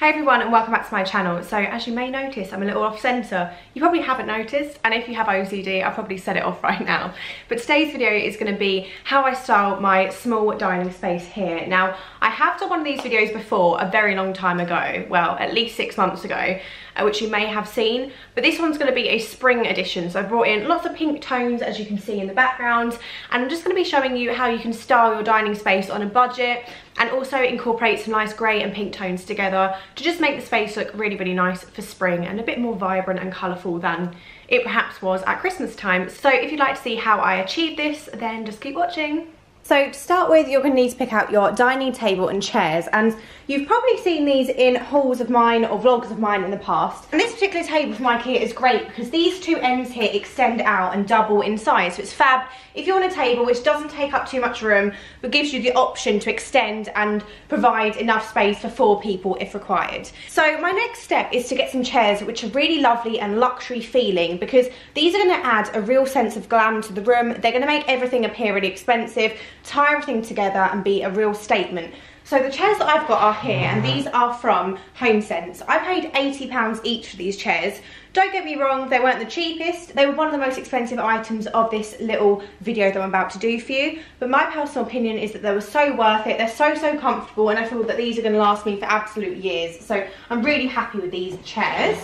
Hey everyone and welcome back to my channel. So as you may notice, I'm a little off center. You probably haven't noticed, and if you have OCD, I'll probably set it off right now. But today's video is going to be how I style my small dining space here. Now, I have done one of these videos before a very long time ago, well, at least 6 months ago, which you may have seen, but this one's going to be a spring edition. So I brought in lots of pink tones, as you can see in the background, and I'm just going to be showing you how you can style your dining space on a budget and also incorporate some nice grey and pink tones together to just make the space look really, really nice for spring and a bit more vibrant and colourful than it perhaps was at Christmas time. So if you'd like to see how I achieved this, then just keep watching. So to start with, you're going to need to pick out your dining table and chairs, and you've probably seen these in hauls of mine or vlogs of mine in the past. And this particular table from Ikea is great because these two ends here extend out and double in size, so it's fab if you want a table which doesn't take up too much room but gives you the option to extend and provide enough space for 4 people if required. So my next step is to get some chairs which are really lovely and luxury feeling, because these are going to add a real sense of glam to the room. They're going to make everything appear really expensive, tie everything together and be a real statement. So the chairs that I've got are here, and these are from HomeSense. I paid £80 each for these chairs. Don't get me wrong, they weren't the cheapest. They were one of the most expensive items of this little video that I'm about to do for you. But my personal opinion is that they were so worth it. They're so, so comfortable, and I feel that these are going to last me for absolute years. So I'm really happy with these chairs.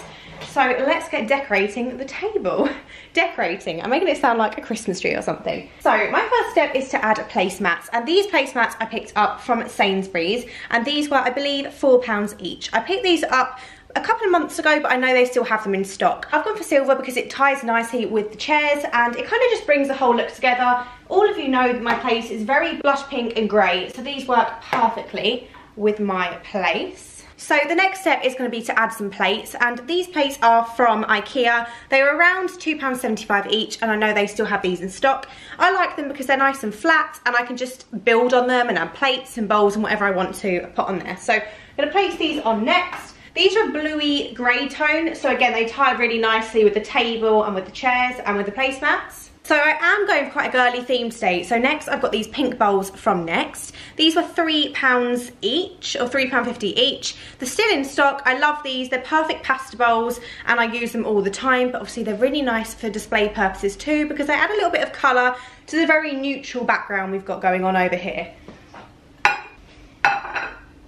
So let's get decorating the table. Decorating, I'm making it sound like a Christmas tree or something. So my first step is to add placemats, and these placemats I picked up from Sainsbury's, and these were, I believe, £4 each. I picked these up a couple of months ago, but I know they still have them in stock. I've gone for silver because it ties nicely with the chairs and it kind of just brings the whole look together. All of you know that my place is very blush pink and grey, so these work perfectly with my place. So the next step is going to be to add some plates, and these plates are from Ikea. They are around £2.75 each, and I know they still have these in stock. I like them because they're nice and flat and I can just build on them and add plates and bowls and whatever I want to put on there. So I'm going to place these on next. These are a bluey grey tone, so again they tie really nicely with the table and with the chairs and with the placemats. So I am going for quite a girly theme today. So next I've got these pink bowls from Next. These were £3 each, or £3.50 each. They're still in stock. I love these. They're perfect pasta bowls and I use them all the time, but obviously they're really nice for display purposes too because they add a little bit of colour to the very neutral background we've got going on over here.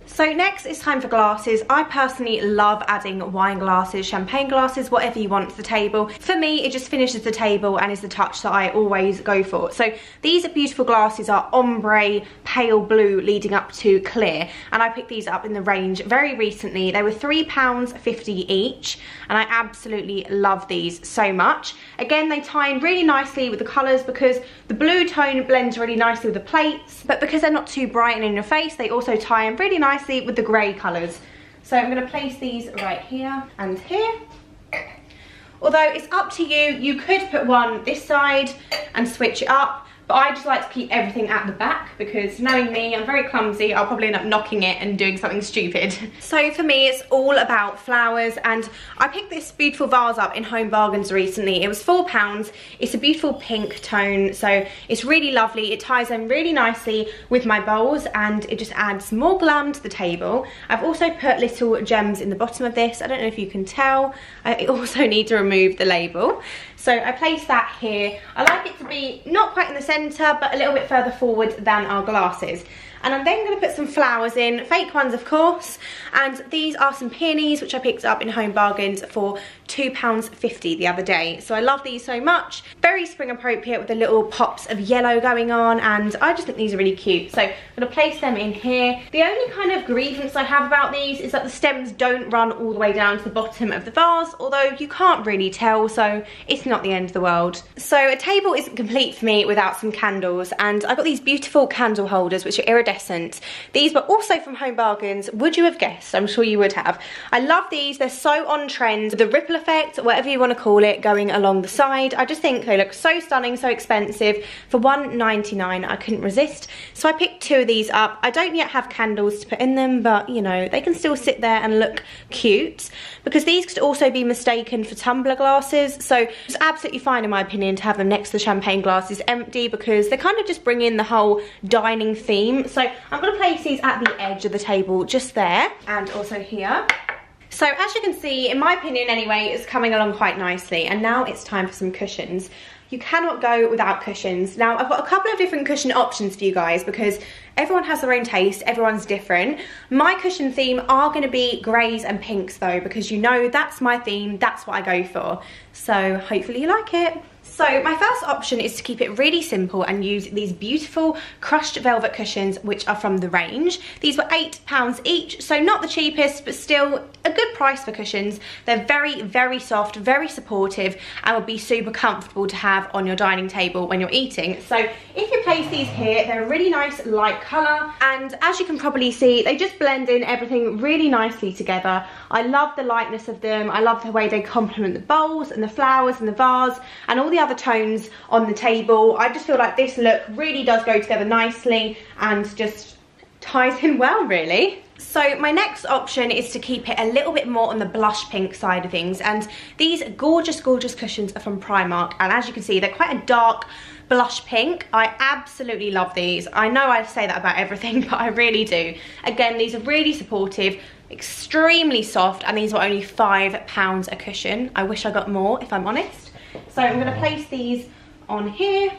So next it's time for glasses. I personally love adding wine glasses, champagne glasses, whatever you want to the table. For me, it just finishes the table and is the touch that I always go for. So these beautiful glasses are ombre, pale blue leading up to clear. And I picked these up in the range very recently. They were £3.50 each. And I absolutely love these so much. Again, they tie in really nicely with the colours because the blue tone blends really nicely with the plates. But because they're not too bright and in your face, they also tie in really nicely with the grey colours. So I'm going to place these right here and here. Although it's up to you, you could put one this side and switch it up, but I just like to keep everything at the back because knowing me, I'm very clumsy, I'll probably end up knocking it and doing something stupid. So for me, it's all about flowers, and I picked this beautiful vase up in Home Bargains recently. It was £4. It's a beautiful pink tone, so it's really lovely. It ties in really nicely with my bowls and it just adds more glam to the table. I've also put little gems in the bottom of this. I don't know if you can tell. I also need to remove the label. So I place that here. I like it to be not quite in the centre, but a little bit further forward than our glasses. And I'm then going to put some flowers in, fake ones of course, and these are some peonies which I picked up in Home Bargains for £2.50 the other day. So I love these so much. Very spring appropriate with the little pops of yellow going on, and I just think these are really cute. So I'm going to place them in here. The only kind of grievance I have about these is that the stems don't run all the way down to the bottom of the vase, although you can't really tell, so it's not the end of the world. So a table isn't complete for me without some candles, and I got these beautiful candle holders which are iridescent. These were also from Home Bargains. Would you have guessed? I'm sure you would have. I love these. They're so on trend. The ripple effect, whatever you want to call it, going along the side. I just think they look so stunning, so expensive. For £1.99, I couldn't resist. So I picked 2 of these up. I don't yet have candles to put in them, but you know, they can still sit there and look cute because these could also be mistaken for tumbler glasses. So it's absolutely fine, in my opinion, to have them next to the champagne glasses empty because they kind of just bring in the whole dining theme. So I'm going to place these at the edge of the table just there, and also here. So as you can see, in my opinion anyway, it's coming along quite nicely. And now it's time for some cushions. You cannot go without cushions. Now, I've got a couple of different cushion options for you guys because everyone has their own taste, everyone's different. My cushion theme are gonna be greys and pinks though, because you know that's my theme, that's what I go for. So hopefully you like it. So my first option is to keep it really simple and use these beautiful crushed velvet cushions, which are from The Range. These were £8 each, so not the cheapest, but still a good price for cushions. They're very, very soft, very supportive, and would be super comfortable to have on your dining table when you're eating. So if you place these here, they're a really nice light colour, and as you can probably see, they just blend in everything really nicely together. I love the lightness of them. I love the way they complement the bowls and the flowers and the vase and all the other tones on the table. I just feel like this look really does go together nicely and just ties in well, really. So my next option is to keep it a little bit more on the blush pink side of things, and these gorgeous, gorgeous cushions are from Primark, and as you can see, they're quite a dark blush pink. I absolutely love these. I know I say that about everything, but I really do. Again, these are really supportive, extremely soft, and these were only £5 a cushion. I wish I got more, if I'm honest. So I'm going to place these on here.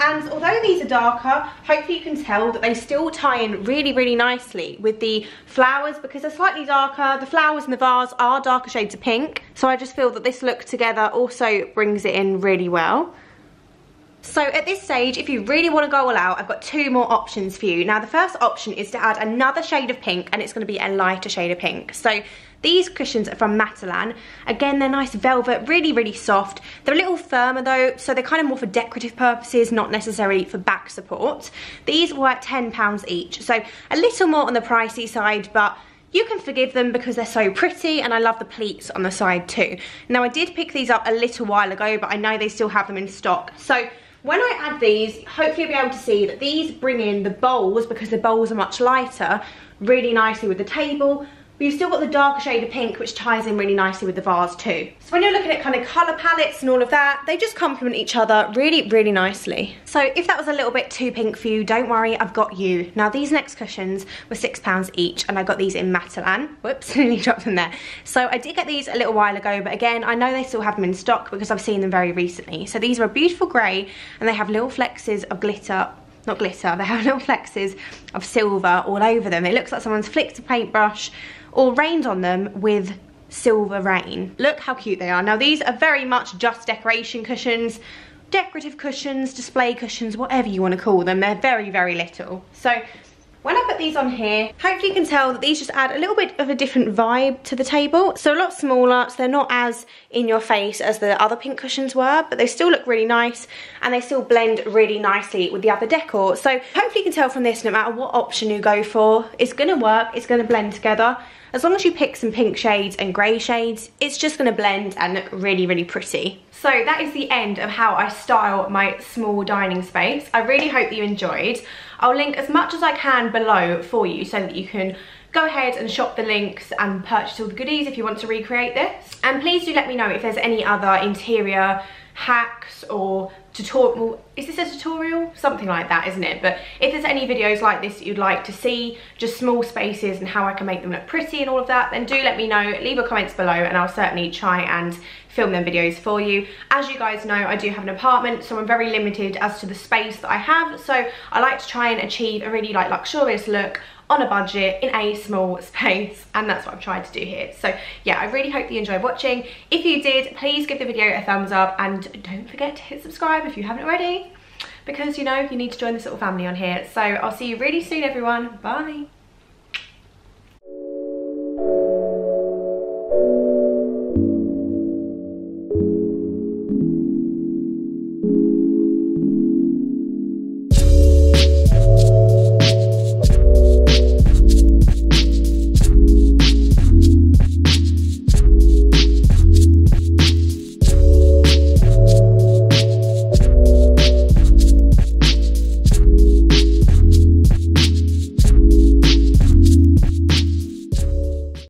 And although these are darker, hopefully you can tell that they still tie in really, really nicely with the flowers, because they're slightly darker. The flowers and the vase are darker shades of pink. So I just feel that this look together also brings it in really well. So at this stage, if you really want to go all out, I've got two more options for you. Now the first option is to add another shade of pink, and it's going to be a lighter shade of pink. So these cushions are from Matalan. Again, they're nice velvet, really, really soft. They're a little firmer though, so they're kind of more for decorative purposes, not necessarily for back support. These were £10 each, so a little more on the pricey side, but you can forgive them because they're so pretty, and I love the pleats on the side too. Now I did pick these up a little while ago, but I know they still have them in stock. So when I add these, hopefully you'll be able to see that these bring in the bowls, because the bowls are much lighter, really nicely with the table. But you've still got the darker shade of pink, which ties in really nicely with the vase too. So when you're looking at kind of colour palettes and all of that, they just complement each other really, really nicely. So if that was a little bit too pink for you, don't worry, I've got you. Now these next cushions were £6 each, and I got these in Matalan. Whoops, I nearly dropped them there. So I did get these a little while ago, but again, I know they still have them in stock because I've seen them very recently. So these are a beautiful grey, and they have little flecks of glitter. Not glitter, they have little flexes of silver all over them. It looks like someone's flicked a paintbrush or rained on them with silver rain. Look how cute they are. Now these are very much just decoration cushions, decorative cushions, display cushions, whatever you want to call them. They're very, very little. So when I put these on here, hopefully you can tell that these just add a little bit of a different vibe to the table. So a lot smaller, so they're not as in your face as the other pink cushions were, but they still look really nice, and they still blend really nicely with the other decor. So hopefully you can tell from this, no matter what option you go for, it's going to work, it's going to blend together. As long as you pick some pink shades and grey shades, it's just going to blend and look really, really pretty. So that is the end of how I style my small dining space. I really hope that you enjoyed. I'll link as much as I can below for you so that you can go ahead and shop the links and purchase all the goodies if you want to recreate this. And please do let me know if there's any other interior hacks or tutorial. Is this a tutorial? Something like that, isn't it? But if there's any videos like this that you'd like to see, just small spaces and how I can make them look pretty and all of that, then do let me know. Leave your comments below and I'll certainly try and film them videos for you. As you guys know, I do have an apartment, so I'm very limited as to the space that I have, so I like to try and achieve a really like luxurious look on a budget in a small space, and that's what I'm trying to do here. So yeah, I really hope that you enjoyed watching. If you did, please give the video a thumbs up, and don't forget to hit subscribe if you haven't already, because you know you need to join this little family on here. So I'll see you really soon, everyone. Bye.